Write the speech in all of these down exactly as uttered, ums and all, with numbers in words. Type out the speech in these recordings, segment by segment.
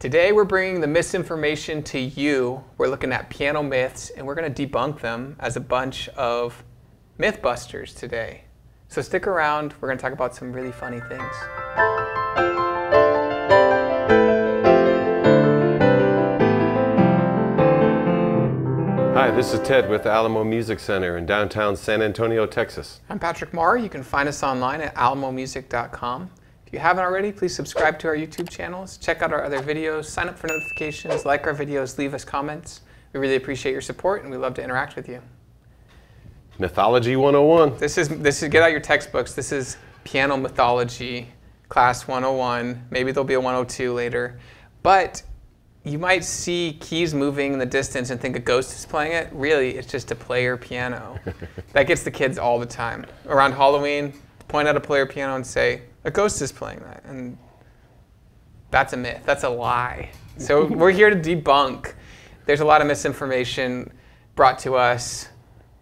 Today we're bringing the misinformation to you. We're looking at piano myths, and we're going to debunk them as a bunch of mythbusters today. So stick around, we're going to talk about some really funny things. Hi, this is Ted with Alamo Music Center in downtown San Antonio, Texas. I'm Patrick Marr. You can find us online at alamo music dot com. If you haven't already, please subscribe to our YouTube channels, check out our other videos, sign up for notifications, like our videos, leave us comments. We really appreciate your support, and we love to interact with you. Mythology one oh one. This is, this is get out your textbooks. This is piano mythology, class one oh one. Maybe there'll be a one oh two later. But you might see keys moving in the distance and think a ghost is playing it. Really, it's just a player piano. That gets the kids all the time. Around Halloween, point at a player piano and say, a ghost is playing that, and that's a myth. That's a lie. So we're here to debunk. There's a lot of misinformation brought to us,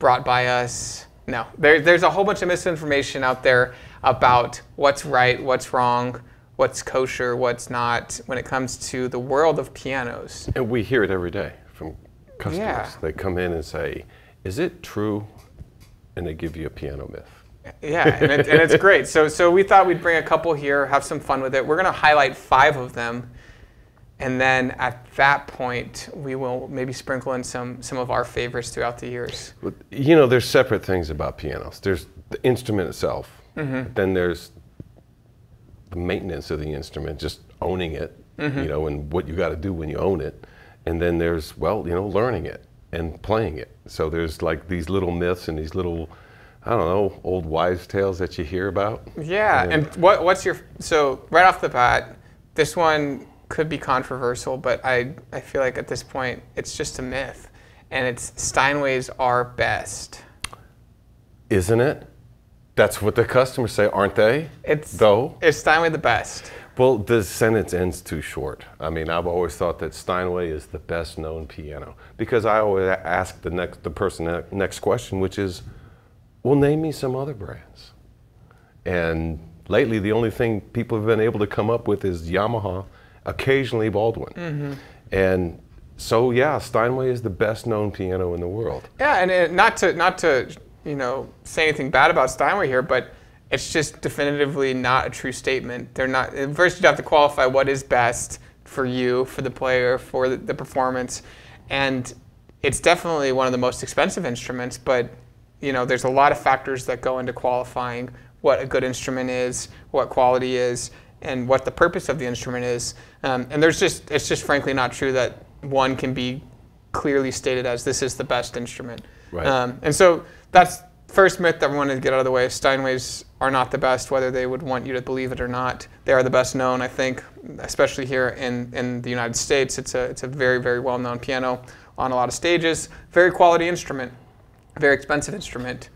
brought by us. No, there, there's a whole bunch of misinformation out there about what's right, what's wrong, what's kosher, what's not, when it comes to the world of pianos. And we hear it every day from customers. Yeah. They come in and say, is it true? And they give you a piano myth. Yeah, and, it, and it's great. So, so we thought we'd bring a couple here, have some fun with it. We're going to highlight five of them, and then at that point, we will maybe sprinkle in some, some of our favorites throughout the years. You know, there's separate things about pianos. There's the instrument itself. Mm-hmm. Then there's the maintenance of the instrument, just owning it, mm-hmm. you know, and what you got to do when you own it. And then there's, well, you know, learning it and playing it. So there's like these little myths and these little... I don't know, old wives' tales that you hear about. Yeah, and, and what, what's your, so right off the bat, this one could be controversial, but I, I feel like at this point, it's just a myth, and it's Steinways are best. Isn't it? That's what the customers say, aren't they? It's, though. Is Steinway the best? Well, the sentence ends too short. I mean, I've always thought that Steinway is the best known piano, because I always ask the next, the person next question, which is, well, name me some other brands. And lately, the only thing people have been able to come up with is Yamaha, occasionally Baldwin. Mm-hmm. And so, yeah, Steinway is the best known piano in the world. Yeah, and it, not to not to you know say anything bad about Steinway here, but it's just definitively not a true statement. They're not. First, you have to qualify what is best for you, for the player, for the, the performance, and it's definitely one of the most expensive instruments, but. You know, there's a lot of factors that go into qualifying what a good instrument is, what quality is, and what the purpose of the instrument is. Um, and there's just, it's just frankly not true that one can be clearly stated as this is the best instrument. Right. Um, and so that's first myth that we wanted to get out of the way. Steinways are not the best, whether they would want you to believe it or not. They are the best known, I think, especially here in, in the United States. It's a, it's a very, very well-known piano on a lot of stages. Very quality instrument. Very expensive instrument,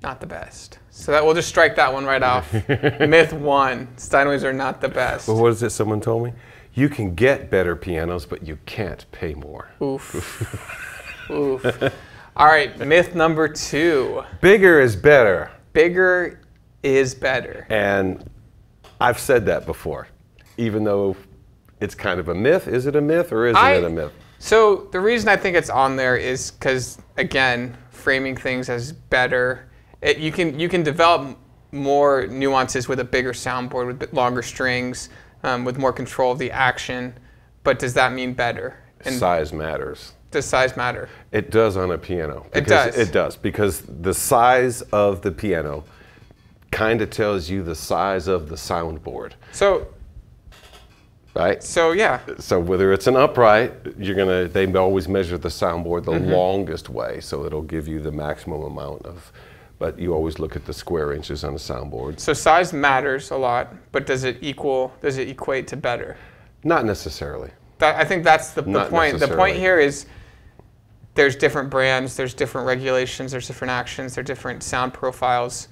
not the best. So that we'll just strike that one right off. Myth one, Steinways are not the best. Well, what is it someone told me? You can get better pianos, but you can't pay more. Oof. Oof. All right, myth number two. Bigger is better. Bigger is better. And I've said that before, even though it's kind of a myth. Is it a myth or isn't I, it a myth? So the reason I think it's on there is because, again, framing things as better. It, you can you can develop more nuances with a bigger soundboard, with longer strings, um, with more control of the action. But does that mean better? And size matters. Does size matter? It does on a piano. It does. It does, because the size of the piano kind of tells you the size of the soundboard. So. Right? So, yeah. So whether it's an upright, you're gonna, they always measure the soundboard the mm-hmm. longest way, so it'll give you the maximum amount of, but you always look at the square inches on the soundboard. So size matters a lot, but does it equal, does it equate to better? Not necessarily. That, I think that's the, the point. The point here is there's different brands, there's different regulations, there's different actions, there's different sound profiles.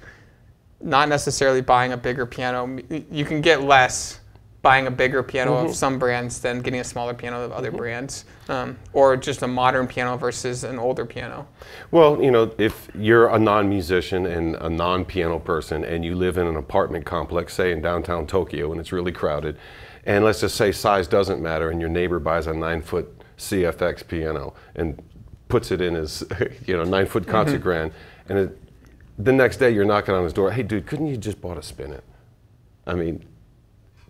Not necessarily buying a bigger piano. You can get less buying a bigger piano mm-hmm. of some brands than getting a smaller piano of other mm-hmm. brands, um, or just a modern piano versus an older piano? Well, you know, if you're a non-musician and a non-piano person and you live in an apartment complex, say in downtown Tokyo, and it's really crowded, and let's just say size doesn't matter, and your neighbor buys a nine-foot C F X piano and puts it in his, you know, nine-foot concert mm-hmm. grand, and it, the next day you're knocking on his door, hey, dude, couldn't you just bought a spinet? I mean,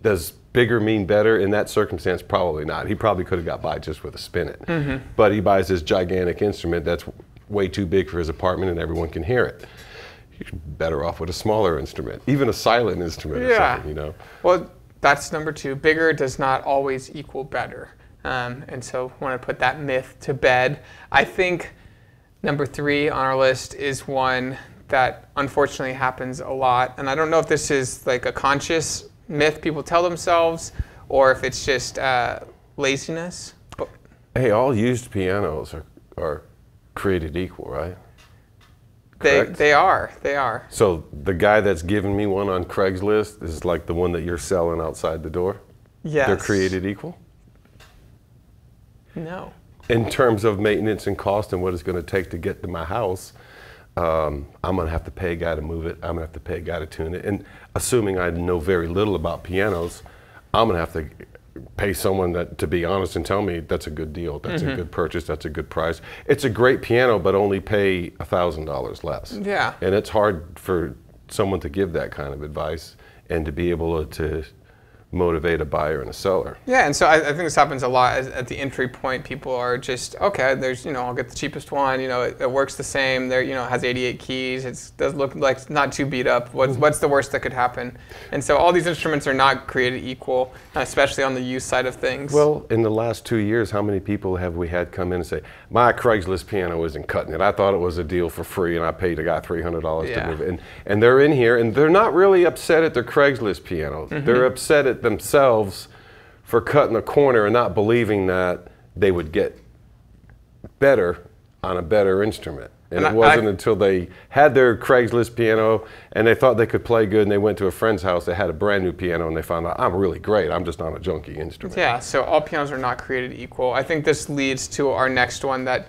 does bigger mean better? In that circumstance, probably not. He probably could have got by just with a spinet. Mm-hmm. But he buys this gigantic instrument that's way too big for his apartment and everyone can hear it. He's better off with a smaller instrument, even a silent instrument yeah. or something, you know. Well, that's number two. Bigger does not always equal better. Um, and so I want to put that myth to bed. I think number three on our list is one that unfortunately happens a lot. And I don't know if this is like a conscious myth people tell themselves or if it's just uh, laziness. But hey, all used pianos are, are created equal, right? They, they are, they are. So the guy that's giving me one on Craigslist is like the one that you're selling outside the door? Yes. They're created equal? No. In terms of maintenance and cost and what it's going to take to get to my house, um, I'm going to have to pay a guy to move it. I'm going to have to pay a guy to tune it. And assuming I know very little about pianos, I'm going to have to pay someone that, to be honest, and tell me that's a good deal, that's mm-hmm. a good purchase, that's a good price. It's a great piano, but only pay a thousand dollars less. Yeah. And it's hard for someone to give that kind of advice and to be able to motivate a buyer and a seller. Yeah, and so I, I think this happens a lot as, at the entry point. People are just, okay, there's, you know, I'll get the cheapest one, you know, it, it works the same, there, you know, it has eighty-eight keys, it does look like it's not too beat up, what's, what's the worst that could happen? And so all these instruments are not created equal, especially on the use side of things. Well, in the last two years, how many people have we had come in and say, my Craigslist piano isn't cutting it, I thought it was a deal for free and I paid a guy three hundred dollars yeah. to move it. And, and they're in here and they're not really upset at their Craigslist piano, mm-hmm. they're upset at themselves for cutting a corner and not believing that they would get better on a better instrument. And, and it I, wasn't I, until they had their Craigslist piano and they thought they could play good and they went to a friend's house that had a brand new piano and they found out, I'm really great, I'm just on a junky instrument. Yeah, so all pianos are not created equal. I think this leads to our next one, that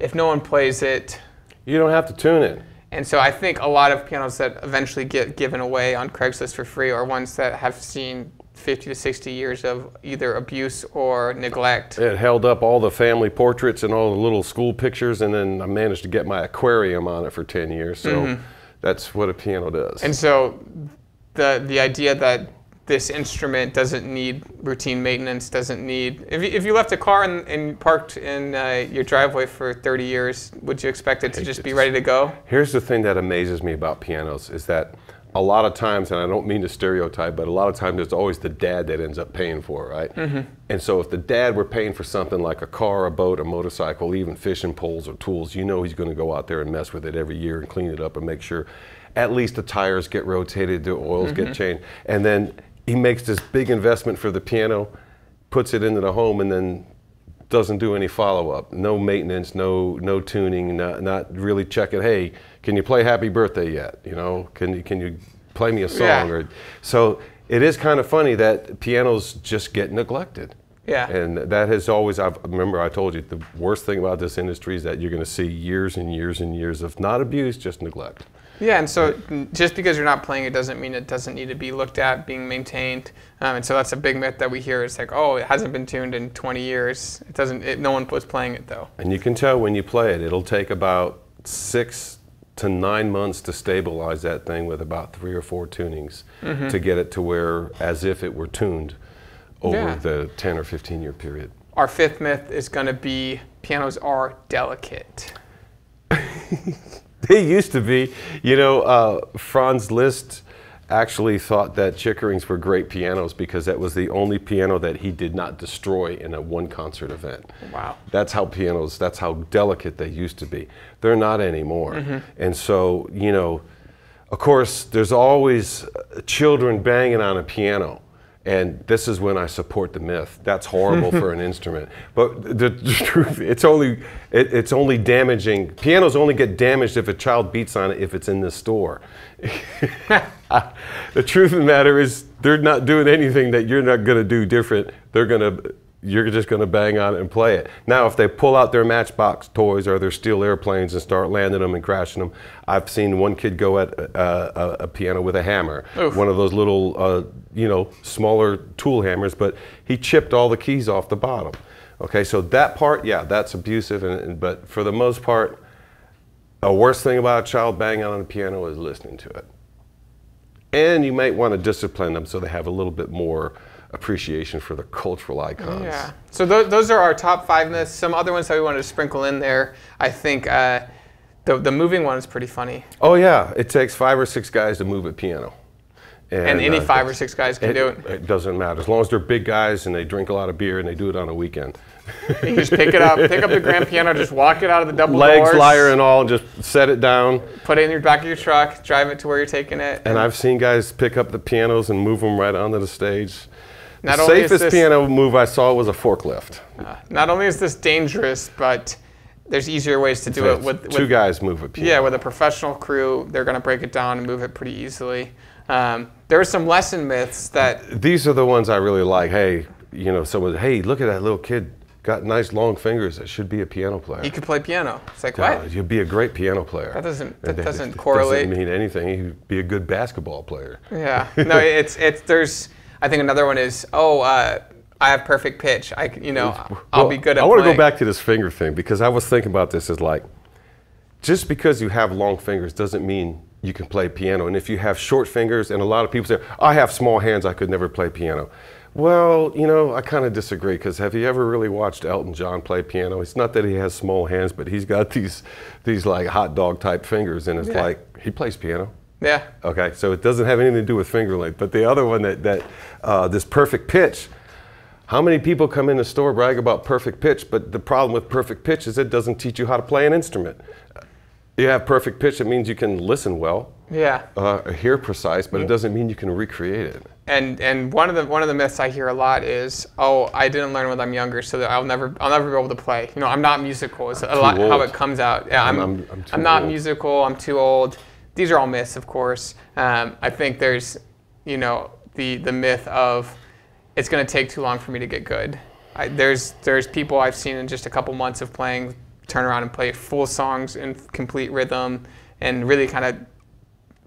if no one plays it... You don't have to tune it. And so I think a lot of pianos that eventually get given away on Craigslist for free are ones that have seen fifty to sixty years of either abuse or neglect. It held up all the family portraits and all the little school pictures, and then I managed to get my aquarium on it for ten years. So mm-hmm. that's what a piano does. And so the, the idea that this instrument doesn't need routine maintenance, doesn't need... If you, if you left a car and, and parked in uh, your driveway for thirty years, would you expect it to just be ready to go? Here's the thing that amazes me about pianos is that a lot of times, and I don't mean to stereotype, but a lot of times there's always the dad that ends up paying for it, right? Mm-hmm. And so if the dad were paying for something like a car, a boat, a motorcycle, even fishing poles or tools, you know he's going to go out there and mess with it every year and clean it up and make sure at least the tires get rotated, the oils mm-hmm. get changed, and then he makes this big investment for the piano, puts it into the home, and then doesn't do any follow-up. No maintenance, no no tuning, not, not really checking, hey, can you play Happy Birthday yet? You know, can you, can you play me a song? Yeah. Or, so it is kind of funny that pianos just get neglected. Yeah. And that has always, I've, remember I told you, the worst thing about this industry is that you're going to see years and years and years of not abuse, just neglect. Yeah, and so just because you're not playing it doesn't mean it doesn't need to be looked at, being maintained. Um, and so that's a big myth that we hear. It's like, oh, it hasn't been tuned in twenty years. It doesn't. It, no one was playing it, though. And you can tell when you play it, it'll take about six to nine months to stabilize that thing with about three or four tunings mm-hmm. to get it to where as if it were tuned over yeah. the ten or fifteen year period. Our fifth myth is going to be pianos are delicate. They used to be. You know, uh, Franz Liszt actually thought that Chickerings were great pianos because that was the only piano that he did not destroy in a one concert event. Wow. That's how pianos, that's how delicate they used to be. They're not anymore. Mm-hmm. And so, you know, of course, there's always children banging on a piano. And this is when I support the myth. That's horrible for an instrument. But the, the truth, it's only, it, it's only damaging. Pianos only get damaged if a child beats on it if it's in the store. The truth of the matter is they're not doing anything that you're not going to do different. They're going to you're just going to bang on it and play it. Now, if they pull out their matchbox toys or their steel airplanes and start landing them and crashing them, I've seen one kid go at uh, a, a piano with a hammer, Oof. one of those little, uh, you know, smaller tool hammers, but he chipped all the keys off the bottom. Okay, so that part, yeah, that's abusive, and, and, but for the most part, a worst thing about a child banging on the piano is listening to it. And you might want to discipline them so they have a little bit more appreciation for the cultural icons. Yeah. So th those are our top five myths. Some other ones that we wanted to sprinkle in there. I think uh, the, the moving one is pretty funny. Oh yeah, it takes five or six guys to move a piano. And, and any uh, five or six guys can it, do it. It doesn't matter. As long as they're big guys and they drink a lot of beer and they do it on a weekend. You just pick it up, pick up the grand piano, just walk it out of the double doors. Legs, lyre and all, just set it down. Put it in your back of your truck, drive it to where you're taking it. And, and I've seen guys pick up the pianos and move them right onto the stage. Not the safest this, piano move I saw was a forklift. Uh, not only is this dangerous, but there's easier ways to do so it. With, with two guys move a piano. Yeah, with a professional crew, they're going to break it down and move it pretty easily. Um, there are some lesson myths that... These are the ones I really like. Hey, you know, someone, hey, look at that little kid. Got nice long fingers. That should be a piano player. He could play piano. It's like, yeah, what? You'd be a great piano player. That doesn't, that, that doesn't correlate. Doesn't mean anything. He'd be a good basketball player. Yeah. No, it's, it's, there's... I think another one is, oh, uh, I have perfect pitch. I, you know, I'll well, be good at I want playing. to go back to this finger thing, because I was thinking about this as like, just because you have long fingers doesn't mean you can play piano. And if you have short fingers, and a lot of people say, I have small hands, I could never play piano. Well, you know, I kind of disagree, because have you ever really watched Elton John play piano? It's not that he has small hands, but he's got these, these like hot dog type fingers, and it's yeah. like, he plays piano. Yeah. Okay, so it doesn't have anything to do with finger length. But the other one, that, that uh, this perfect pitch, how many people come in the store brag about perfect pitch, but the problem with perfect pitch is it doesn't teach you how to play an instrument. You have perfect pitch, it means you can listen well, yeah, uh, hear precise, but it doesn't mean you can recreate it. And and one of the one of the myths I hear a lot is, oh, I didn't learn when I'm younger, so that I'll never I'll never be able to play. You know, I'm not musical. It's a lot how it comes out. Yeah, I'm I'm, I'm, I'm not musical. I'm too old. These are all myths, of course. Um, I think there's, you know, the the myth of it's going to take too long for me to get good. I, there's there's people I've seen in just a couple months of playing turn around and play full songs in complete rhythm and really kind of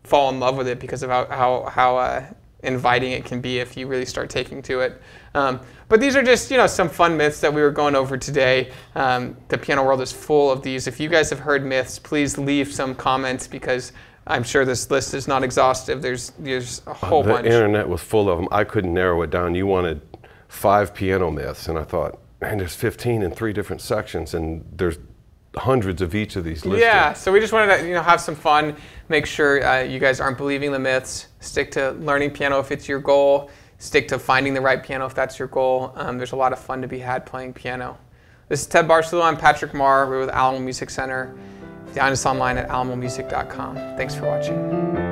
fall in love with it because of how how, how uh, inviting it can be if you really start taking to it. Um, but these are just, you know, some fun myths that we were going over today. Um, the piano world is full of these. If you guys have heard myths, please leave some comments, because I'm sure this list is not exhaustive. There's there's a whole uh, the bunch. The internet was full of them. I couldn't narrow it down. You wanted five piano myths, and I thought, man, there's fifteen in three different sections, and there's hundreds of each of these lists. Yeah, so we just wanted to, you know, have some fun. Make sure uh, you guys aren't believing the myths. Stick to learning piano if it's your goal. Stick to finding the right piano if that's your goal. Um, there's a lot of fun to be had playing piano. This is Ted Barcelo. I'm Patrick Marr. We're with Alamo Music Center. Find us online at alamo music dot com. Thanks for watching.